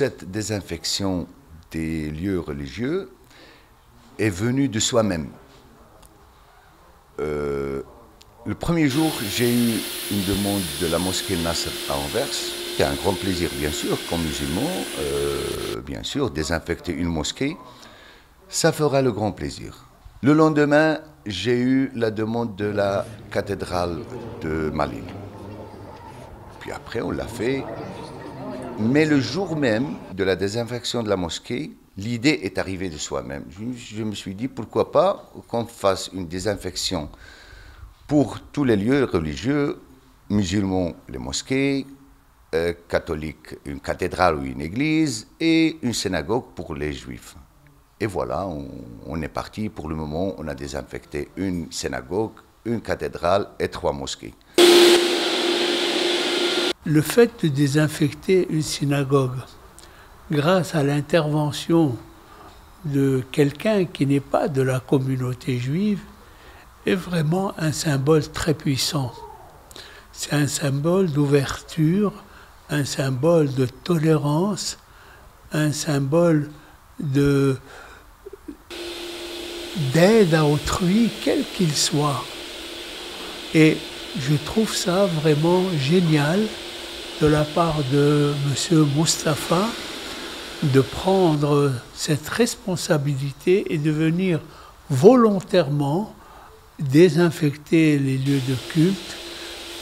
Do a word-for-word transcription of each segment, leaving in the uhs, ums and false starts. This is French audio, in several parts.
cette désinfection des lieux religieux est venue de soi-même. Euh, le premier jour, j'ai eu une demande de la mosquée Nasser à Anvers. C'était un grand plaisir, bien sûr, comme musulman, euh, bien sûr, désinfecter une mosquée. Ça fera le grand plaisir. Le lendemain, j'ai eu la demande de la cathédrale de Maline. Puis après, on l'a fait. Mais le jour même de la désinfection de la mosquée, l'idée est arrivée de soi-même. Je, je me suis dit, pourquoi pas qu'on fasse une désinfection pour tous les lieux religieux, musulmans, les mosquées, euh, catholiques, une cathédrale ou une église, et une synagogue pour les juifs. Et voilà, on, on est parti. Pour le moment, on a désinfecté une synagogue, une cathédrale et trois mosquées. Le fait de désinfecter une synagogue grâce à l'intervention de quelqu'un qui n'est pas de la communauté juive est vraiment un symbole très puissant. C'est un symbole d'ouverture, un symbole de tolérance, un symbole de... d'aide à autrui, quel qu'il soit. Et je trouve ça vraiment génial de la part de M. Mustafa de prendre cette responsabilité et de venir volontairement désinfecter les lieux de culte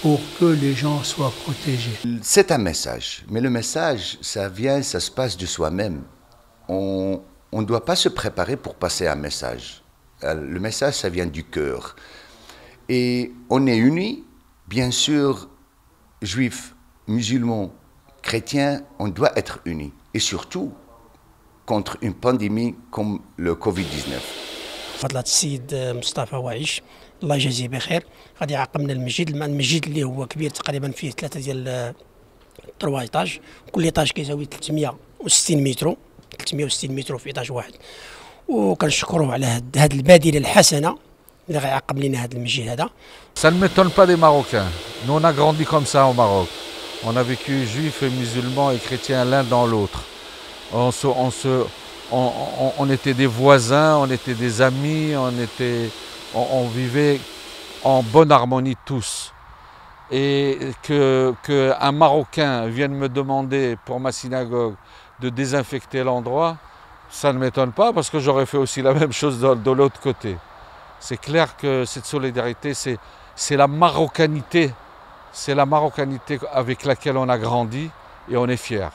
pour que les gens soient protégés. C'est un message, mais le message, ça vient, ça se passe de soi-même. On ne doit pas se préparer pour passer un message. Le message, ça vient du cœur. Et on est unis, bien sûr, juifs, musulmans, chrétiens, on doit être unis. Et surtout, contre une pandémie comme le Covid dix-neuf. فضلة السيد مصطفى وعيش الله يجازيه بخير غادي يعاقبنا المسجد المسجد اللي هو كبير تقريبا فيه ثلاثه ديال ثلاثة ايطاج كل ايطاج كيساوي ثلاثمائة وستين مترو ثلاثمائة وستين متر في ايطاج واحد وكنشكروه على هذه البادله الحسنه اللي غيعاقب لنا هذا المسجد هذا ça ne m'étonne pas des Marocains nous on a grandi comme ça au Maroc on a vécu juifs et musulmans et chrétiens l'un dans l'autre on se on se On, on, on était des voisins, on était des amis, on, était, on, on vivait en bonne harmonie tous. Et que, que un Marocain vienne me demander pour ma synagogue de désinfecter l'endroit, ça ne m'étonne pas parce que j'aurais fait aussi la même chose de, de l'autre côté. C'est clair que cette solidarité, c'est la marocanité, c'est la marocanité avec laquelle on a grandi et on est fiers.